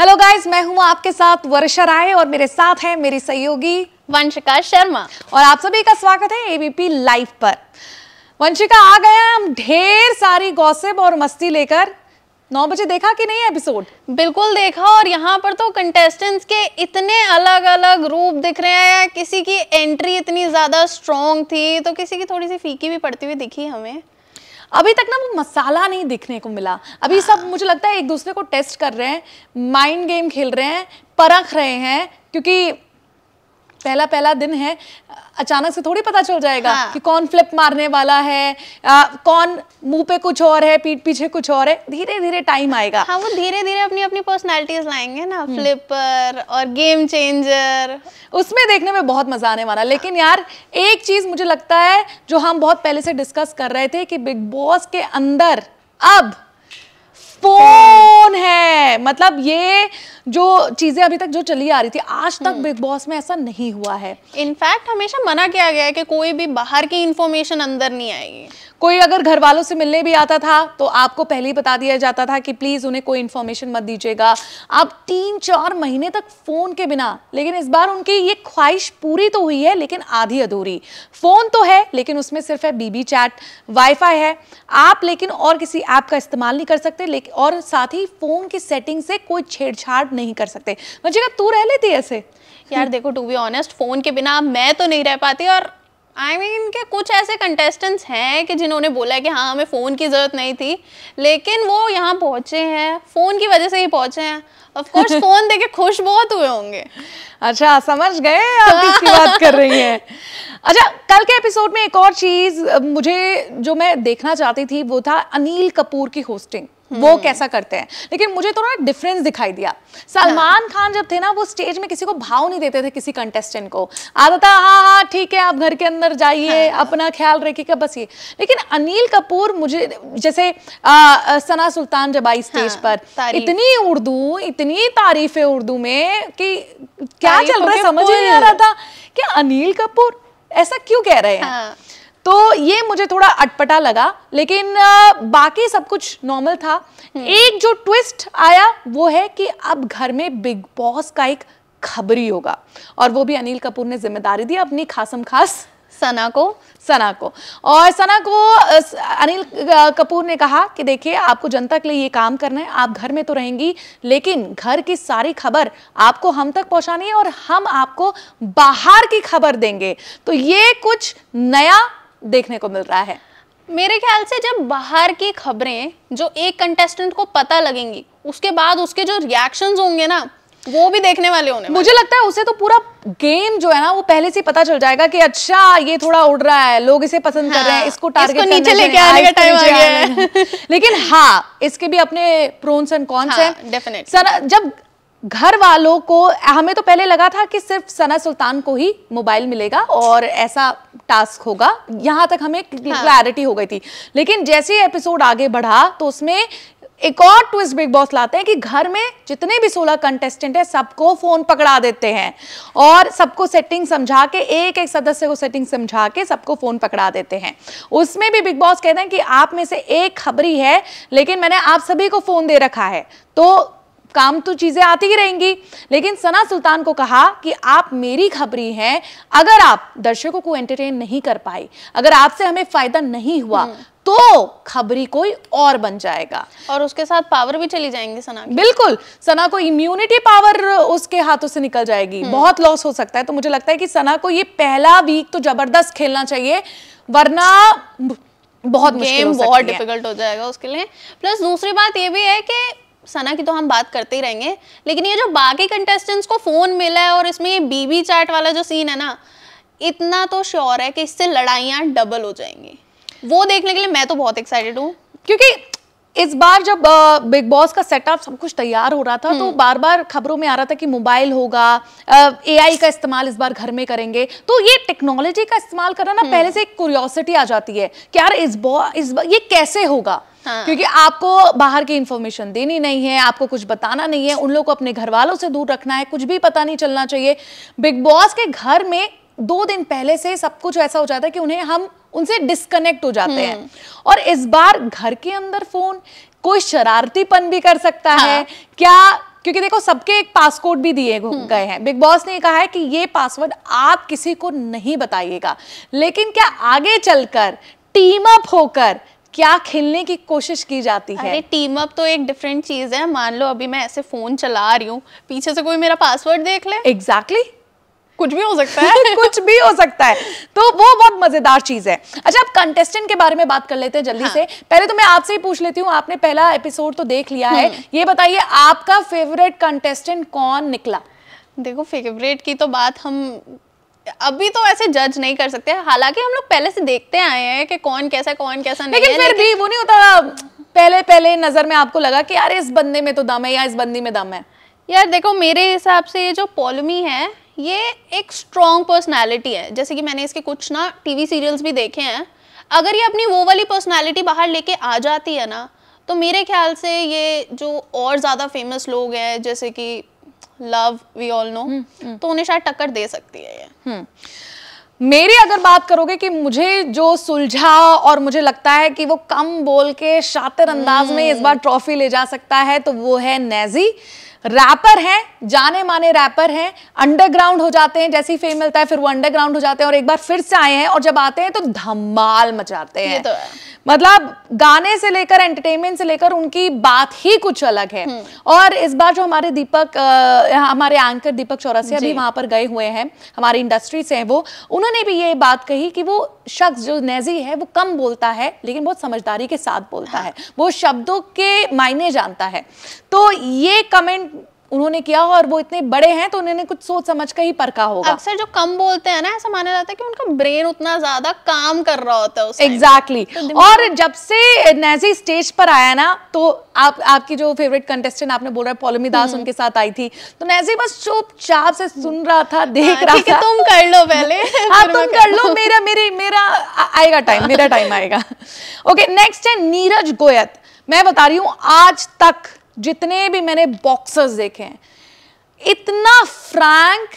Hello guys, मैं हूं आपके साथ वर्षा राय और मेरे साथ हैं मेरी सहयोगी वंशिका शर्मा और आप सभी का स्वागत है एबीपी लाइव पर। वंशिका, आ गए हम ढेर सारी गॉसिप और मस्ती लेकर। 9 बजे देखा कि नहीं एपिसोड? बिल्कुल देखा, और यहाँ पर तो कंटेस्टेंट्स के इतने अलग अलग रूप दिख रहे हैं। किसी की एंट्री इतनी ज्यादा स्ट्रॉन्ग थी तो किसी की थोड़ी सी फीकी भी पड़ती हुई दिखी हमें। अभी तक ना वो मसाला नहीं दिखने को मिला। अभी सब मुझे लगता है एक दूसरे को टेस्ट कर रहे हैं, माइंड गेम खेल रहे हैं, परख रहे हैं, क्योंकि पहला पहला दिन है, अचानक से थोड़ी पता चल जाएगा कि कौन फ्लिप मारने वाला है, कौन मुंह पे कुछ और है, पीठ पीछे कुछ और है। धीरे धीरे टाइम आएगा। हाँ, वो धीरे धीरे अपनी अपनी पर्सनालिटीज लाएंगे ना, फ्लिपर और गेम चेंजर। उसमें देखने में बहुत मजा आने वाला। लेकिन यार एक चीज मुझे लगता है जो हम बहुत पहले से डिस्कस कर रहे थे कि बिग बॉस के अंदर अब फोन है। मतलब ये जो चीजें अभी तक जो चली आ रही थी, आज तक बिग बॉस में ऐसा नहीं हुआ है। इनफैक्ट हमेशा मना किया गया है कि कोई भी बाहर की इंफॉर्मेशन अंदर नहीं आएगी। कोई अगर घर वालों से मिलने भी आता था तो आपको पहले ही बता दिया जाता था कि प्लीज उन्हें कोई इंफॉर्मेशन मत दीजिएगा। आप 3-4 महीने तक फोन के बिना, लेकिन इस बार उनकी ये ख्वाहिश पूरी तो हुई है लेकिन आधी अधूरी। फोन तो है लेकिन उसमें सिर्फ है बीबी चैट, वाईफाई है। आप लेकिन और किसी ऐप का इस्तेमाल नहीं कर सकते, लेकिन और साथ ही फोन की सेटिंग से कोई छेड़छाड़ नहीं कर सकते। मुझे तू रह लेती ऐसे? यार देखो, टू बी ऑनेस्ट, फोन के बिना मैं तो नहीं रह पाती। और आई मीन के कुछ ऐसे कंटेस्टेंट्स हैं कि जिन्होंने बोला है कि हाँ हमें फ़ोन की ज़रूरत नहीं थी, लेकिन वो यहाँ पहुँचे हैं फ़ोन की वजह से ही पहुँचे हैं। ऑफ कोर्स फोन देके खुश बहुत हुए होंगे। अच्छा, समझ गए आप किसकी बात कर रही हैं। अच्छा, कल के एपिसोड में एक और चीज़ मुझे जो मैं देखना चाहती थी वो था अनिल कपूर की होस्टिंग, वो कैसा करते हैं। लेकिन मुझे तो ना डिफरेंस दिखाई दिया। सलमान खान जब थे ना, वो स्टेज में किसी को भाव नहीं देते थे, किसी कंटेस्टेंट को। आता था हाँ हाँ ठीक है, आप घर के अंदर जाइए, अपना ख्याल रखिएगा, बस ये। लेकिन अनिल कपूर मुझे जैसे सना सुल्तान जब आई स्टेज पर, इतनी उर्दू, इतनी तारीफें उर्दू में कि क्या चल रहा है समझ ही नहीं आ रहा था कि अनिल कपूर ऐसा क्यों कह रहे हैं। तो ये मुझे थोड़ा अटपटा लगा, लेकिन बाकी सब कुछ नॉर्मल था। एक जो ट्विस्ट आया वो है कि अब घर में बिग बॉस का एक खबरी होगा, और वो भी अनिल कपूर ने जिम्मेदारी दी अपनी खासम खास सना को। और सना को अनिल कपूर ने कहा कि देखिए, आपको जनता के लिए ये काम करना है। आप घर में तो रहेंगी लेकिन घर की सारी खबर आपको हम तक पहुंचानी है, और हम आपको बाहर की खबर देंगे। तो ये कुछ नया देखने को मिल रहा है। मेरे ख्याल से जब बाहर की खबरें जो एक कंटेस्टेंट को पता लगेंगी, उसके बाद उसके जो रिएक्शंस होंगे ना, वो भी देखने वाले होने। मुझे लगता है उसे तो पूरा गेम जो है ना वो पहले से पता चल जाएगा कि अच्छा ये थोड़ा उड़ रहा है, लोग इसे पसंद कर रहे हैं, इसको टारगेट नीचे लेके आने का टाइम आ गया है। लेकिन हाँ, इसके भी अपने प्रोन्स एंड कॉन्स हैं डेफिनेटली। सर, जब घर वालों को, हमें तो पहले लगा था कि सिर्फ सना सुल्तान को ही मोबाइल मिलेगा और ऐसा टास्क होगा, यहाँ तक हमें क्लैरिटी हो गई थी। लेकिन जैसे ही एपिसोड आगे बढ़ा तो उसमें एक और ट्विस्ट बिग बॉस लाते हैं कि घर में जितने भी 16 कंटेस्टेंट हैं सबको फोन पकड़ा देते हैं, और सबको सेटिंग समझा के, एक एक सदस्य को सेटिंग समझा के सबको फोन पकड़ा देते हैं। उसमें भी बिग बॉस कहते हैं कि आप में से एक खबरी है लेकिन मैंने आप सभी को फोन दे रखा है, तो काम तो चीजें आती ही रहेंगी। लेकिन सना सुल्तान को कहा कि आप मेरी खबरी हैं, अगर आप दर्शकों को एंटरटेन नहीं कर पाए, अगर आपसे हमें फायदा नहीं हुआ तो खबरी कोई और बन जाएगा, और उसके साथ पावर भी चली जाएंगे सना की। बिल्कुल, सना को इम्यूनिटी पावर उसके हाथों से निकल जाएगी, बहुत लॉस हो सकता है। तो मुझे लगता है कि सना को ये पहला वीक तो जबरदस्त खेलना चाहिए, वरना बहुत मुश्किल, बहुत डिफिकल्ट हो जाएगा उसके लिए। प्लस दूसरी बात ये भी है कि सना की तो हम बात करते ही रहेंगे, लेकिन ये जो बाकी कंटेस्टेंट्स को फोन मिला है और इसमें ये बीबी चैट वाला जो सीन है ना, इतना तो श्योर है कि इससे लड़ाइयाँ डबल हो जाएंगी। वो देखने के लिए मैं तो बहुत एक्साइटेड हूँ, क्योंकि इस बार जब बिग बॉस का सेटअप सब कुछ तैयार हो रहा था तो बार बार खबरों में आ रहा था कि मोबाइल होगा, एआई का इस्तेमाल इस बार घर में करेंगे। तो ये टेक्नोलॉजी का इस्तेमाल करना ना, पहले से एक क्यूरियोसिटी आ जाती है कि यार इस बार ये कैसे होगा। क्योंकि आपको बाहर की इंफॉर्मेशन देनी नहीं है, आपको कुछ बताना नहीं है, उन लोगों को अपने घर वालों से दूर रखना है, कुछ भी पता नहीं चलना चाहिए। बिग बॉस के घर में 2 दिन पहले से सब कुछ ऐसा हो जाता है कि उन्हें हम उनसे डिस्कनेक्ट हो जाते हैं, और इस बार घर के अंदर फोन, कोई शरारतीपन भी कर सकता है। क्या क्योंकि देखो सबके एक पासकोड भी दिए गए हैं। बिग बॉस ने कहा है कि ये पासवर्ड आप किसी को नहीं बताइएगा, लेकिन क्या आगे चलकर टीम अप होकर क्या खेलने की कोशिश की जाती है? अरे टीम अप तो एक डिफरेंट चीज है। मान लो अभी मैं ऐसे फोन चला रही हूँ, पीछे से कोई मेरा पासवर्ड देख ले। एग्जैक्टली कुछ भी हो सकता है कुछ भी हो सकता है, तो वो बहुत मजेदार चीज है। अच्छा, अब कंटेस्टेंट के बारे में बात कर लेते हैं जल्दी से। पहले तो मैं आपसे ही पूछ लेती हूँ, आपने पहला एपिसोड तो देख लिया है, ये बताइए आपका फेवरेट कंटेस्टेंट कौन निकला? देखो फेवरेट की तो बात हम अभी तो ऐसे जज नहीं कर सकते, हालांकि हम लोग पहले से देखते आए हैं कि कौन कैसा नहीं, लेकिन फिर भी वो नहीं होता पहले पहले नजर में आपको लगा कि यार इस बंदे में तो दम है या इस बंदी में दम है। यार देखो मेरे हिसाब से ये जो पोलमी है ये एक स्ट्रॉन्ग पर्सनैलिटी है, जैसे कि मैंने इसके कुछ ना टीवी सीरियल्स भी देखे हैं। अगर ये अपनी वो वाली पर्सनैलिटी बाहर लेके आ जाती है ना, तो मेरे ख्याल से ये जो और ज़्यादा फेमस लोग हैं जैसे कि लव वी ऑल नो, तो उन्हें शायद टक्कर दे सकती है ये। मेरी अगर बात करोगे कि मुझे जो सुलझा और मुझे लगता है कि वो कम बोल के शातिर अंदाज में इस बार ट्रॉफी ले जा सकता है, तो वो है नेजी। रैपर हैं, जाने माने रैपर हैं, अंडरग्राउंड हो जाते हैं, जैसे ही फेम मिलता है फिर वो अंडरग्राउंड हो जाते हैं और एक बार फिर से आए हैं और जब आते हैं तो धमाल मचाते हैं। तो है। मतलब गाने से लेकर एंटरटेनमेंट से लेकर उनकी बात ही कुछ अलग है। और इस बार जो हमारे हमारे एंकर दीपक चौरसिया भी वहां पर गए हुए हैं, हमारी इंडस्ट्री से हैं वो, उन्होंने भी ये बात कही कि वो शख्स जो नेजी है वो कम बोलता है लेकिन बहुत समझदारी के साथ बोलता है, वो शब्दों के मायने जानता है। तो ये कमेंट उन्होंने किया और वो इतने बड़े हैं तो उन्होंने कुछ सोच समझ कर ही परखा होगा। अक्सर जो कम बोलते हैं ना, ऐसा माना जाता है कि उनका ब्रेन उतना ज्यादा काम कर रहा होता है उस टाइम। एग्जैक्टली। तो और जब से नेजी स्टेज पर आया ना, तो आपकी जो फेवरेट कंटेस्टेंट आपने बोल रहा है पोलमी दास उनके साथ आई थी, तो नेजी बस चुपचाप से सुन रहा था, देख रहा था। तुम कर लो पहले, हाँ तुम कर लो, मेरा आएगा टाइम, मेरा टाइम आएगा। ओके, नेक्स्ट है नीरज गोयत। मैं बता रही हूँ आज तक जितने भी मैंने बॉक्सर्स देखे हैं, इतना फ्रैंक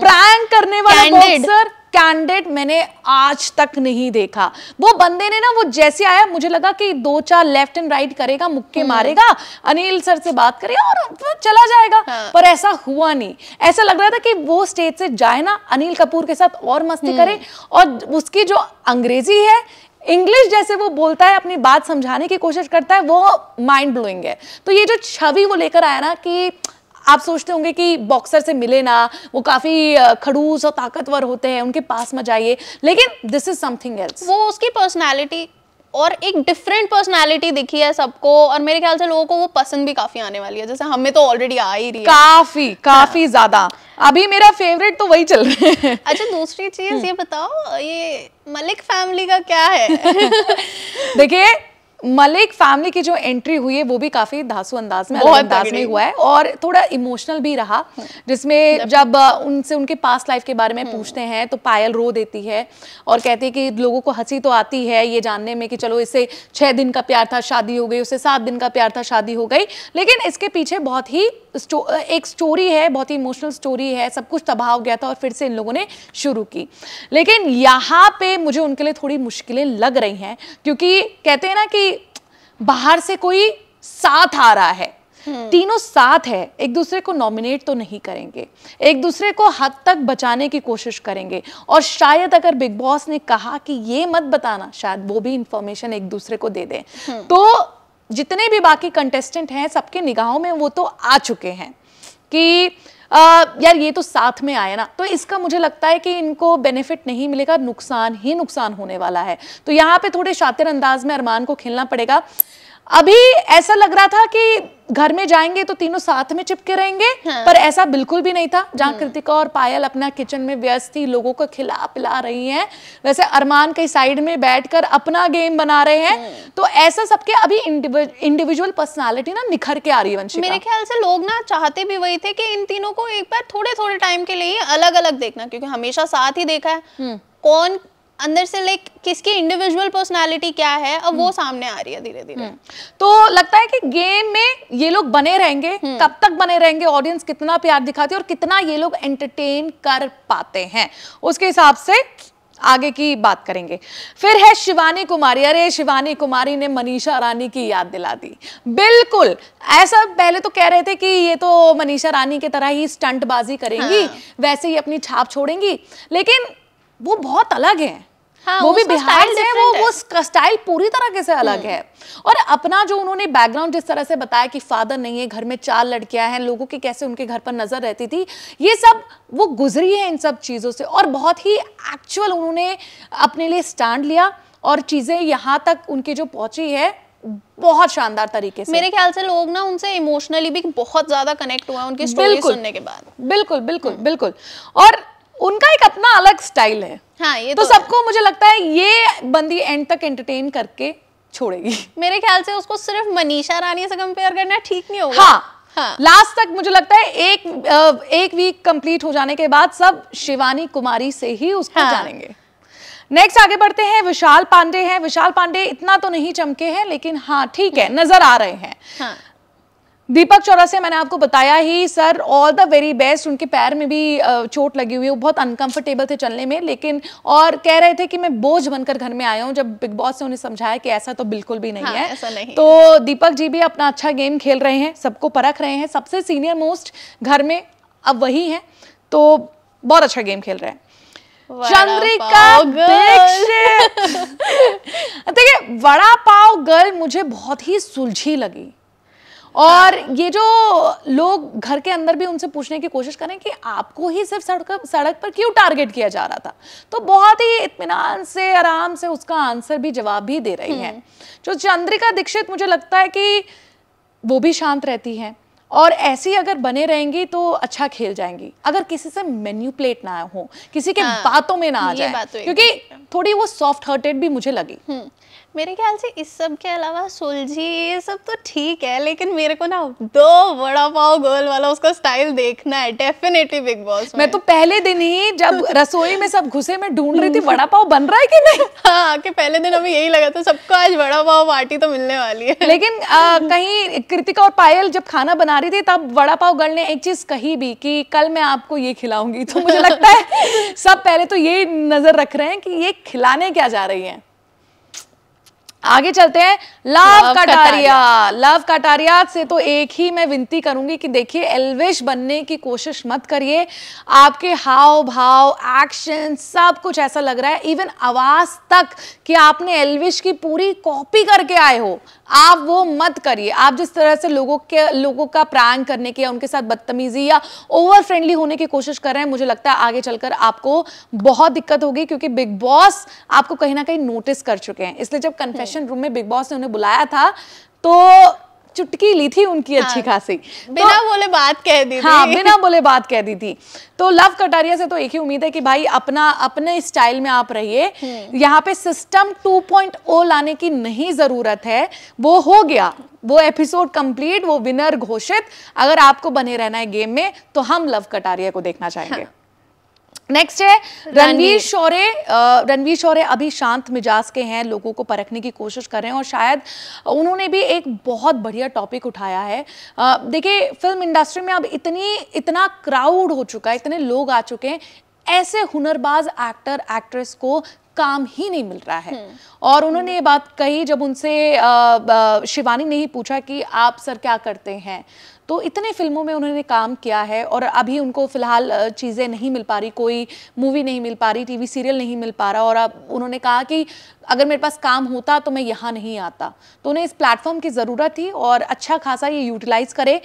प्रैंक करने वाला बॉक्सर कैंडिडेट मैंने आज तक नहीं देखा। वो बंदे ने ना, वो जैसे आया मुझे लगा कि दो चार लेफ्ट एंड राइट करेगा, मुक्के मारेगा, अनिल सर से बात करेगा और तो चला जाएगा। पर ऐसा हुआ नहीं। ऐसा लग रहा था कि वो स्टेज से जाए ना, अनिल कपूर के साथ और मस्ती करे, और उसकी जो अंग्रेजी है, इंग्लिश जैसे वो बोलता है, अपनी बात समझाने की कोशिश करता है, वो माइंड ब्लोइंग है। तो ये जो छवि वो लेकर आया ना, कि आप सोचते होंगे कि बॉक्सर से मिले ना, वो काफी खड़ूस और ताकतवर होते हैं, उनके पास मत जाइए, लेकिन दिस इज समथिंग एल्स। वो उसकी पर्सनैलिटी और एक डिफरेंट पर्सनालिटी दिखी है सबको, और मेरे ख्याल से लोगों को वो पसंद भी काफी आने वाली है, जैसे हमें तो ऑलरेडी आ ही रही है काफी ज्यादा। अभी मेरा फेवरेट तो वही चल रहा है। अच्छा दूसरी चीज ये बताओ, ये मलिक फैमिली का क्या है? देखिए मलिक फैमिली की जो एंट्री हुई है वो भी काफी धांसू अंदाज में हुआ है और थोड़ा इमोशनल भी रहा, जिसमें जब उनसे उनके पास्ट लाइफ के बारे में पूछते हैं तो पायल रो देती है और कहती है कि लोगों को हंसी तो आती है ये जानने में कि चलो इससे 6 दिन का प्यार था शादी हो गई, उससे 7 दिन का प्यार था शादी हो गई, लेकिन इसके पीछे बहुत ही एक स्टोरी है, बहुत ही इमोशनल स्टोरी है, सब कुछ तबाह हो गया था और फिर से इन लोगों ने शुरू की। लेकिन यहाँ पे मुझे उनके लिए थोड़ी मुश्किलें लग रही हैं, क्योंकि कहते हैं ना कि बाहर से कोई साथ आ रहा है, तीनों साथ है, एक दूसरे को नॉमिनेट तो नहीं करेंगे, एक दूसरे को हद तक बचाने की कोशिश करेंगे, और शायद अगर बिग बॉस ने कहा कि ये मत बताना, शायद वो भी इंफॉर्मेशन एक दूसरे को दे दें। तो जितने भी बाकी कंटेस्टेंट हैं सबके निगाहों में वो तो आ चुके हैं कि यार ये तो साथ में आया ना, तो इसका मुझे लगता है कि इनको बेनिफिट नहीं मिलेगा, नुकसान ही नुकसान होने वाला है। तो यहाँ पे थोड़े शातिर अंदाज में अरमान को खेलना पड़ेगा। अभी ऐसा लग रहा था कि घर में जाएंगे तो तीनों साथ में चिपके रहेंगे, पर ऐसा बिल्कुल भी नहीं था। जहाँ कृतिका और पायल अपना किचन में व्यस्त थी, लोगों को खिला पिला रही हैं, वैसे अरमान कई साइड में बैठकर अपना गेम बना रहे हैं। तो ऐसा सबके अभी इंडिविजुअल पर्सनालिटी ना निखर के आ रही है। मेरे ख्याल से लोग ना चाहते भी वही थे कि इन तीनों को एक बार थोड़े थोड़े टाइम के लिए अलग अलग देखना, क्योंकि हमेशा साथ ही देखा है, कौन अंदर से किसकी इंडिविजुअल पर्सनालिटी क्या है, अब वो सामने आ रही है धीरे धीरे। तो लगता है कि गेम में ये लोग बने रहेंगे, कब तक बने रहेंगे, ऑडियंस कितना प्यार दिखाती है और कितना ये लोग एंटरटेन कर पाते हैं, उसके हिसाब से आगे की बात करेंगे। फिर है शिवानी कुमारी। अरे शिवानी कुमारी ने मनीषा रानी की याद दिला दी। बिल्कुल ऐसा, पहले तो कह रहे थे कि ये तो मनीषा रानी की तरह ही स्टंटबाजी करेंगी, हाँ। वैसे ही अपनी छाप छोड़ेंगी, लेकिन वो बहुत अलग है, हाँ, वो भी बिहार से, वो स्टाइल पूरी तरीके से अलग है। और अपना जो उन्होंने बैकग्राउंड जिस तरह से बताया कि फादर नहीं है, घर में 4 लड़कियां हैं, लोगों की कैसे उनके घर पर नजर रहती थी, ये सब वो गुजरी है इन सब चीजों से, और बहुत ही एक्चुअल उन्होंने अपने लिए स्टैंड लिया और चीजें यहाँ तक उनकी जो पहुंची है बहुत शानदार तरीके से। मेरे ख्याल से लोग ना उनसे इमोशनली भी बहुत ज्यादा कनेक्ट हुआ उनकी स्टोरी सुनने के बाद। बिल्कुल बिल्कुल बिल्कुल। और उनका एक अपना अलग स्टाइल है, हाँ, ये तो सबको मुझे लगता है ये बंदी एंड तक एंटरटेन करके छोड़ेगी। मेरे ख्याल से उसको सिर्फ मनीषा रानी से कंपेयर करना ठीक नहीं होगा, हाँ, हाँ। लास्ट तक मुझे लगता है एक वीक कंप्लीट हो जाने के बाद सब शिवानी कुमारी से ही उसको, हाँ, जानेंगे। नेक्स्ट आगे बढ़ते हैं, विशाल पांडे हैं। विशाल पांडे इतना तो नहीं चमके हैं, लेकिन हाँ ठीक है, नजर आ रहे हैं, हाँ। दीपक चौरसिया मैंने आपको बताया ही, sir all the very best. उनके पैर में भी चोट लगी हुई है, वो बहुत अनकंफर्टेबल थे चलने में, लेकिन और कह रहे थे कि मैं बोझ बनकर घर में आया हूँ, जब बिग बॉस ने उन्हें समझाया कि ऐसा तो बिल्कुल भी नहीं, हाँ, है ऐसा नहीं। तो दीपक जी भी अपना अच्छा गेम खेल रहे हैं, सबको परख रहे हैं, सबसे सीनियर मोस्ट घर में अब वही है, तो बहुत अच्छा गेम खेल रहे हैं। चंद्रिका दीक्षित, देखिए वड़ा पाव गर्ल मुझे बहुत ही सुलझी लगी, और ये जो लोग घर के अंदर भी उनसे पूछने की कोशिश करें कि आपको ही सिर्फ सड़क पर क्यों टारगेट किया जा रहा था, तो बहुत ही इत्मीनान से आराम से उसका आंसर भी जवाब भी दे रही है। जो चंद्रिका दीक्षित मुझे लगता है कि वो भी शांत रहती हैं, और ऐसी अगर बने रहेंगी तो अच्छा खेल जाएंगी, अगर किसी से मैनिपुलेट ना हो, किसी के, हाँ, बातों में ना आ जाए, क्योंकि थोड़ी वो सॉफ्ट हार्टेड भी मुझे लगी। मेरे ख्याल से इस सब के अलावा सुलझी ये सब तो ठीक है, लेकिन मेरे को ना दो वड़ा पाव गोल वाला उसका स्टाइल देखना है डेफिनेटली बिग बॉस में। मैं तो पहले दिन ही जब रसोई में सब घुसे में ढूंढ रही थी वड़ा पाव बन रहा है कि नहीं, हाँ, कि पहले दिन हमें यही लगा था सबको आज वड़ा पाव पार्टी तो मिलने वाली है। लेकिन कहीं कृतिका और पायल जब खाना बना रही थी तब वड़ा पाव गर्ल ने एक चीज कही भी कि कल मैं आपको ये खिलाऊंगी, तो मुझे लगता है सब पहले तो ये नजर रख रहे हैं कि ये खिलाने क्या जा रही है। आगे चलते हैं, लव काटारिया। लव काटारिया से तो एक ही मैं विनती करूंगी कि देखिए एलविश बनने की कोशिश मत करिए, आपके हाव भाव एक्शन सब कुछ ऐसा लग रहा है, इवन आवाज तक कि आपने एलविश की पूरी कॉपी करके आए हो, आप वो मत करिए। आप जिस तरह से लोगों का प्रैंक करने की या उनके साथ बदतमीजी या ओवर फ्रेंडली होने की कोशिश कर रहे हैं, मुझे लगता है आगे चलकर आपको बहुत दिक्कत होगी, क्योंकि बिग बॉस आपको कहीं ना कहीं नोटिस कर चुके हैं। इसलिए जब कन्फेशन रूम में बिग बॉस ने उन्हें बुलाया था तो चुटकी ली थी उनकी, हाँ, अच्छी खासी, बिना बोले बात कह दी थी, हाँ, बिना बोले बात कह दी थी। तो लव कटारिया से तो एक ही उम्मीद है कि भाई अपना अपने स्टाइल में आप रहिए, यहाँ पे सिस्टम 2.0 लाने की नहीं जरूरत है, वो हो गया, वो एपिसोड कंप्लीट, वो विनर घोषित। अगर आपको बने रहना है गेम में तो हम लव कटारिया को देखना चाहेंगे। हाँ। नेक्स्ट है रणवीर शौरे। रणवीर शौरे अभी शांत मिजाज के हैं, लोगों को परखने की कोशिश कर रहे हैं, और शायद उन्होंने भी एक बहुत बढ़िया टॉपिक उठाया है। देखिए फिल्म इंडस्ट्री में अब इतना क्राउड हो चुका है, इतने लोग आ चुके हैं, ऐसे हुनरबाज एक्टर एक्ट्रेस को काम ही नहीं मिल रहा है। और उन्होंने ये बात कही जब उनसे शिवानी ने ही पूछा कि आप सर क्या करते हैं, तो इतने फिल्मों में उन्होंने काम किया है और अभी उनको फिलहाल चीज़ें नहीं मिल पा रही, कोई मूवी नहीं मिल पा रही, टीवी सीरियल नहीं मिल पा रहा, और अब उन्होंने कहा कि अगर मेरे पास काम होता तो मैं यहाँ नहीं आता। तो उन्हें इस प्लेटफॉर्म की ज़रूरत थी और अच्छा खासा ये यूटिलाइज़ करें।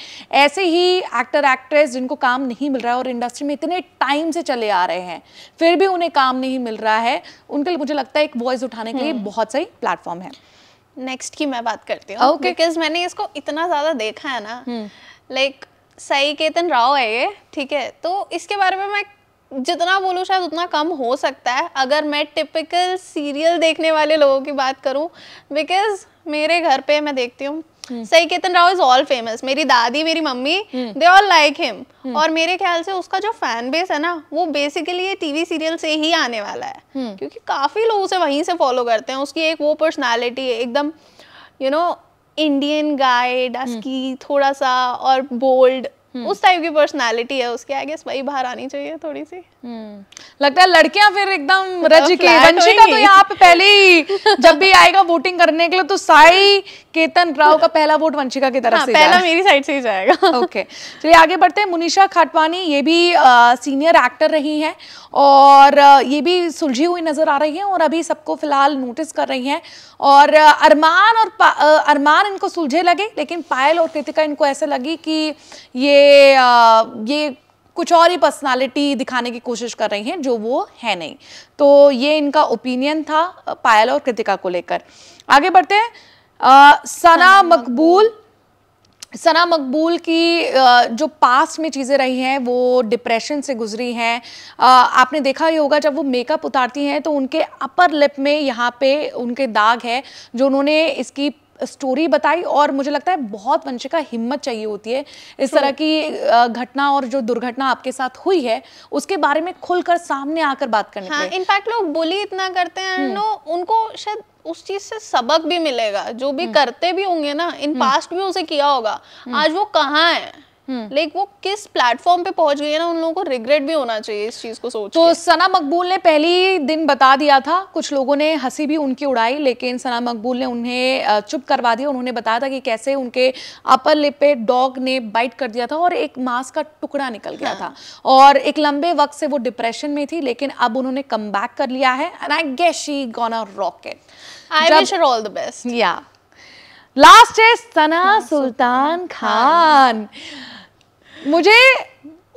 ऐसे ही एक्टर एक्ट्रेस जिनको काम नहीं मिल रहा है और इंडस्ट्री में इतने टाइम से चले आ रहे हैं फिर भी उन्हें काम नहीं मिल रहा है, उनके लिए मुझे लगता है एक वॉइस उठाने के लिए बहुत सही प्लेटफॉर्म है। नेक्स्ट की मैं बात करती हूँ, बिकॉज मैंने इसको इतना ज़्यादा देखा है ना, लाइक सईकेतन राव है ये, ठीक है, तो इसके बारे में मैं जितना बोलूँ शायद उतना कम हो सकता है अगर मैं टिपिकल सीरियल देखने वाले लोगों की बात करूँ, बिकॉज मेरे घर पे मैं देखती हूँ Saiketan Rao is all famous, मेरी दादी मेरी mummy they all like him, और मेरे ख्याल से उसका जो फैन बेस है ना वो बेसिकली ये टीवी सीरियल से ही आने वाला है, क्योंकि काफ़ी लोग उसे वहीं से फॉलो करते हैं। उसकी एक वो पर्सनैलिटी है, एकदम you know Indian guy dusky, थोड़ा सा और बोल्ड, उस टाइप की पर्सनालिटी है उसके आगे वही बाहर आनी चाहिए थोड़ी सी। लगता है लड़कियां फिर एकदम रज के। वंशिका तो यहाँ पे पहले ही जब भी आएगा वोटिंग करने के लिए तो सईकेतन राव का पहला वोट वंशिका की तरफ से पहला मेरी साइड से ही जाएगा। ओके चलिए आगे बढ़ते हैं। मुनीषा खाटवानी ये भी सीनियर एक्टर रही हैं और ये भी सुलझी हुई नजर आ रही है और अभी सबको फिलहाल नोटिस कर रही हैं। और अरमान इनको सुलझे लगे लेकिन पायल और कृतिका इनको ऐसे लगी कि ये कुछ और ही पर्सनालिटी दिखाने की कोशिश कर रही हैं जो वो है नहीं। तो ये इनका ओपिनियन था पायल और कृतिका को लेकर। आगे बढ़ते हैं। सना मकबूल की जो पास्ट में चीज़ें रही हैं वो डिप्रेशन से गुजरी हैं। आपने देखा ही होगा जब वो मेकअप उतारती हैं तो उनके अपर लिप में यहाँ पे उनके दाग है जो उन्होंने इसकी स्टोरी बताई। और मुझे लगता है बहुत वंशिका हिम्मत चाहिए होती है इस तरह की घटना और जो दुर्घटना आपके साथ हुई है उसके बारे में खुलकर सामने आकर बात करने के लिए। इनफैक्ट लोग बुली इतना करते हैं नो उनको शायद उस चीज से सबक भी मिलेगा। जो भी करते भी होंगे ना इन पास्ट भी उसे किया होगा, आज वो कहाँ है लेकिन वो किस प्लेटफॉर्म पे पहुंच गई है ना उन लोगों को रिग्रेट भी होना चाहिए इस चीज को सोच के। तो सना मकबूल ने पहले दिन बता दिया था, कुछ लोगों ने हंसी भी उनकी उड़ाई लेकिन सना मकबूल ने उन्हें चुप करवा दिया। उन्होंने बताया था कि कैसे उनके अपर लिप पे डॉग ने बाइट कर दिया था और एक मांस का टुकड़ा निकल गया था और एक लंबे वक्त से वो डिप्रेशन में थी लेकिन अब उन्होंने कम बैक कर लिया है and I guess she gonna rock it. I wish her all the best. या लास्ट है सना सुल्तान खान। मुझे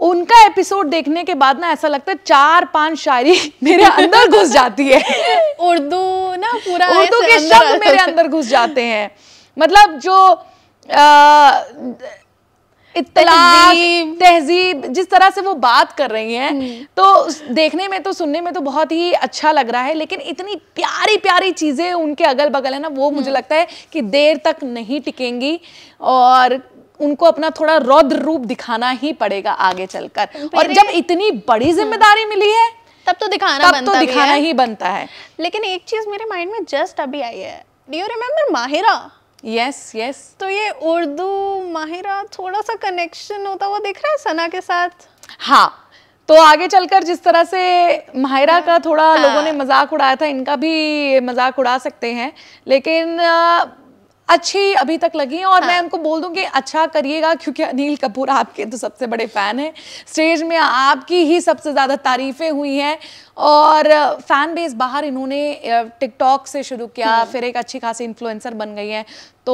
उनका एपिसोड देखने के बाद ना ऐसा लगता है 4-5 शायरी मेरे अंदर घुस जाती है। उर्दू ना पूरा उर्दू के शब्द मेरे अंदर घुस जाते हैं। मतलब जो इत्तलाक तहजीब जिस तरह से वो बात कर रही हैं तो देखने में तो सुनने में तो बहुत ही अच्छा लग रहा है लेकिन इतनी प्यारी प्यारी चीजें उनके अगल बगल है ना वो मुझे लगता है कि देर तक नहीं टिकेंगी और उनको अपना थोड़ा रौद्र रूप दिखाना ही पड़ेगा आगे चलकर। और जब इतनी बड़ी जिम्मेदारी मिली है तब तो दिखाना ही बनता है। लेकिन एक चीज मेरे माइंड में जस्ट अभी आई है, do you remember Mahira? Yes. तो ये उर्दू माहिरा थोड़ा सा कनेक्शन होता हुआ दिख रहा है सना के साथ। हाँ तो आगे चलकर जिस तरह से माहिरा का थोड़ा लोगों ने मजाक उड़ाया था इनका भी मजाक उड़ा सकते हैं लेकिन अच्छी अभी तक लगी है। और मैं उनको बोल दूं कि अच्छा करिएगा क्योंकि अनिल कपूर आपके तो सबसे बड़े फैन हैं। स्टेज में आपकी ही सबसे ज़्यादा तारीफें हुई हैं और फैन बेस बाहर इन्होंने टिकटॉक से शुरू किया फिर एक अच्छी खासी इन्फ्लुएंसर बन गई हैं तो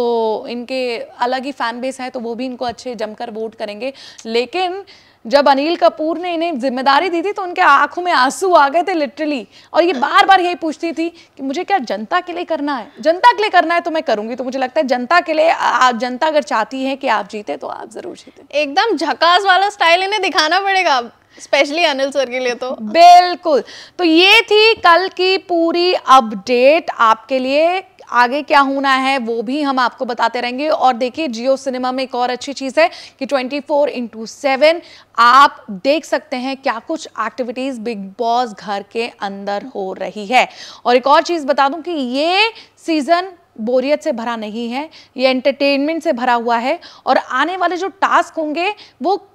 इनके अलग ही फैन बेस है तो वो भी इनको अच्छे जमकर वोट करेंगे। लेकिन जब अनिल कपूर ने इन्हें जिम्मेदारी दी थी तो उनके आंखों में आंसू आ गए थे लिटरली। और ये बार बार यही पूछती थी कि मुझे क्या जनता के लिए करना है, जनता के लिए करना है तो मैं करूंगी। तो मुझे लगता है जनता के लिए आप, जनता अगर चाहती है कि आप जीते तो आप जरूर जीते। एकदम झकास वाला स्टाइल इन्हें दिखाना पड़ेगा स्पेशली अनिल सर के लिए। तो बिल्कुल, तो ये थी कल की पूरी अपडेट आपके लिए। आगे क्या होना है वो भी हम आपको बताते रहेंगे। और देखिए जियो सिनेमा में एक और अच्छी चीज़ है कि 24/7 आप देख सकते हैं क्या कुछ एक्टिविटीज़ बिग बॉस घर के अंदर हो रही है। और एक और चीज़ बता दूं कि ये सीज़न बोरियत से भरा नहीं है, ये एंटरटेनमेंट से भरा हुआ है। और आने वाले जो टास्क होंगे वो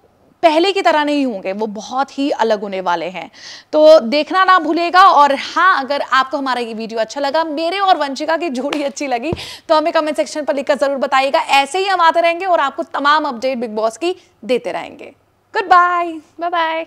पहले की तरह नहीं होंगे, वो बहुत ही अलग होने वाले हैं। तो देखना ना भूलिएगा। और हाँ, अगर आपको हमारा ये वीडियो अच्छा लगा, मेरे और वंशिका की जोड़ी अच्छी लगी तो हमें कमेंट सेक्शन पर लिखकर जरूर बताइएगा। ऐसे ही हम आते रहेंगे और आपको तमाम अपडेट बिग बॉस की देते रहेंगे। Good bye bye.